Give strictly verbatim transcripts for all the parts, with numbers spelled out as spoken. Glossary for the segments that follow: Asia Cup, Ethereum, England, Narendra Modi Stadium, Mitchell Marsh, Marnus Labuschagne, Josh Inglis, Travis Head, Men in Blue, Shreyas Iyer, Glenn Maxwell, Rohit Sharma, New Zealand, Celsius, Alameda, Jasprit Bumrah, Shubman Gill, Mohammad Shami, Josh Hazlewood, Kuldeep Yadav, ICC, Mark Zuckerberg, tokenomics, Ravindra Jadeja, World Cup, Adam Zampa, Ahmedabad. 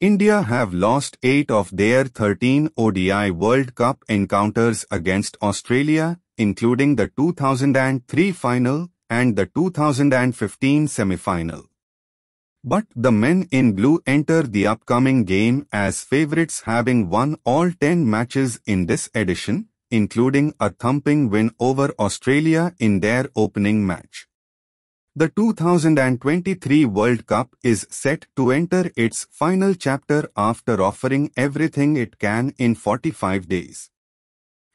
India have lost eight of their thirteen O D I World Cup encounters against Australia, including the two thousand three final and the two thousand fifteen semi-final. But the men in blue enter the upcoming game as favourites, having won all ten matches in this edition, including a thumping win over Australia in their opening match. The two thousand twenty-three World Cup is set to enter its final chapter after offering everything it can in forty-five days.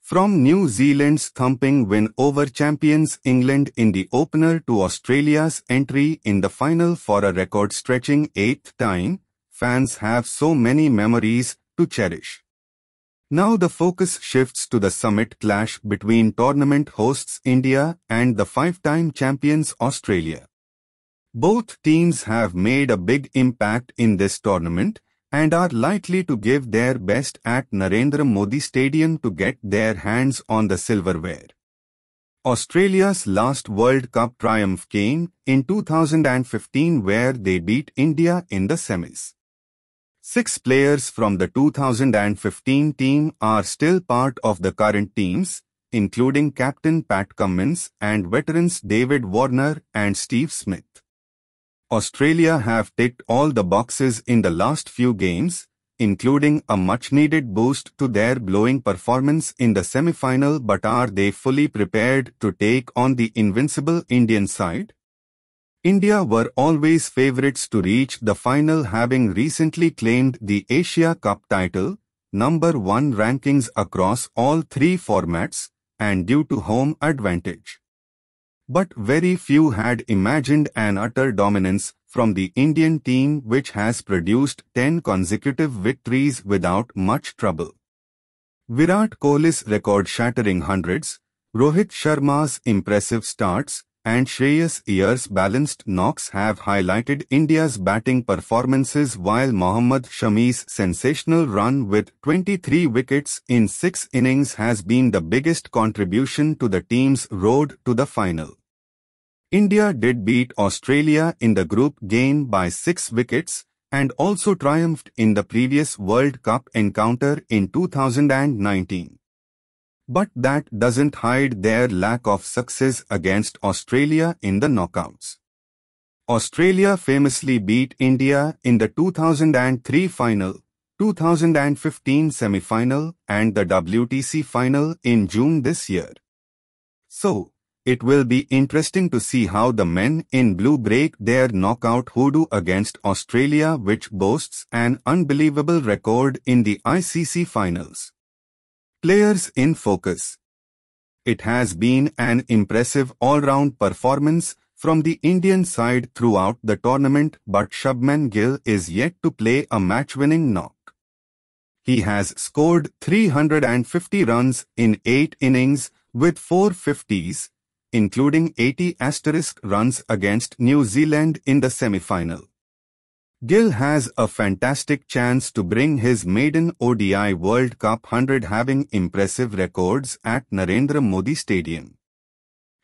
From New Zealand's thumping win over champions England in the opener to Australia's entry in the final for a record-stretching eighth time, fans have so many memories to cherish. Now the focus shifts to the summit clash between tournament hosts India and the five-time champions Australia. Both teams have made a big impact in this tournament and are likely to give their best at Narendra Modi Stadium to get their hands on the silverware. Australia's last World Cup triumph came in two thousand fifteen, where they beat India in the semis. Six players from the two thousand fifteen team are still part of the current teams, including captain Pat Cummins and veterans David Warner and Steve Smith. Australia have ticked all the boxes in the last few games, including a much-needed boost to their glowing performance in the semi-final, but are they fully prepared to take on the invincible Indian side? India were always favourites to reach the final, having recently claimed the Asia Cup title, number one rankings across all three formats, and due to home advantage. But very few had imagined an utter dominance from the Indian team, which has produced ten consecutive victories without much trouble. Virat Kohli's record-shattering hundreds, Rohit Sharma's impressive starts, and Shreyas Iyer's balanced knocks have highlighted India's batting performances, while Mohammad Shami's sensational run with twenty-three wickets in six innings has been the biggest contribution to the team's road to the final. India did beat Australia in the group game by six wickets and also triumphed in the previous World Cup encounter in two thousand nineteen. But that doesn't hide their lack of success against Australia in the knockouts. Australia famously beat India in the two thousand three final, two thousand fifteen semi-final and the W T C final in June this year. So, it will be interesting to see how the men in blue break their knockout hoodoo against Australia, which boasts an unbelievable record in the I C C finals. Players in focus. It has been an impressive all-round performance from the Indian side throughout the tournament, but Shubman Gill is yet to play a match-winning knock. He has scored three hundred fifty runs in eight innings with four fifties, including eighty asterisk runs against New Zealand in the semi-final. Gill has a fantastic chance to bring his maiden O D I World Cup hundred, having impressive records at Narendra Modi Stadium.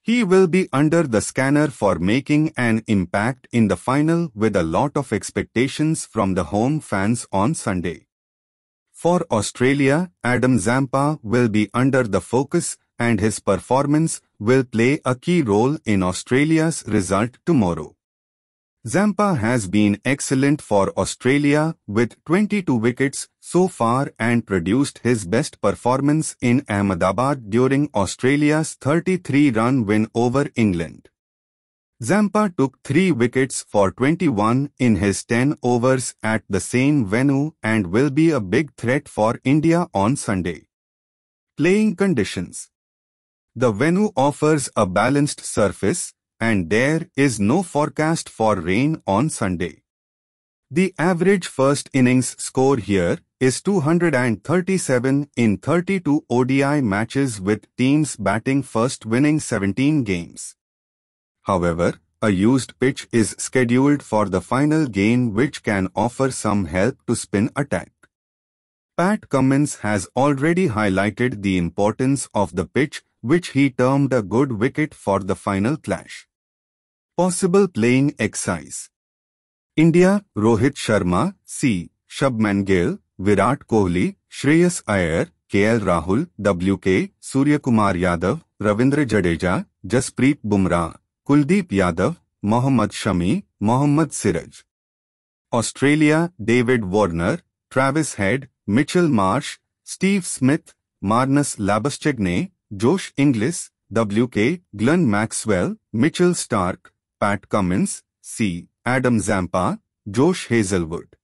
He will be under the scanner for making an impact in the final, with a lot of expectations from the home fans on Sunday. For Australia, Adam Zampa will be under the focus and his performance will play a key role in Australia's result tomorrow. Zampa has been excellent for Australia with twenty-two wickets so far and produced his best performance in Ahmedabad during Australia's thirty-three run win over England. Zampa took three wickets for twenty-one in his ten overs at the same venue and will be a big threat for India on Sunday. Playing conditions. The venue offers a balanced surface, and there is no forecast for rain on Sunday. The average first innings score here is two hundred thirty-seven in thirty-two O D I matches, with teams batting first winning seventeen games. However, a used pitch is scheduled for the final game, which can offer some help to spin attack. Pat Cummins has already highlighted the importance of the pitch, which he termed a good wicket for the final clash. Possible playing exercise. India, Rohit Sharma, C. Shubman Gill, Virat Kohli, Shreyas Iyer, K. L. Rahul, W K, Suryakumar Yadav, Ravindra Jadeja, Jasprit Bumrah, Kuldeep Yadav, Mohammad Shami, Mohammad Siraj. Australia, David Warner, Travis Head, Mitchell Marsh, Steve Smith, Marnus Labuschagne, Josh Inglis, W K, Glenn Maxwell, Mitchell Starc, Pat Cummins, C. Adam Zampa, Josh Hazlewood.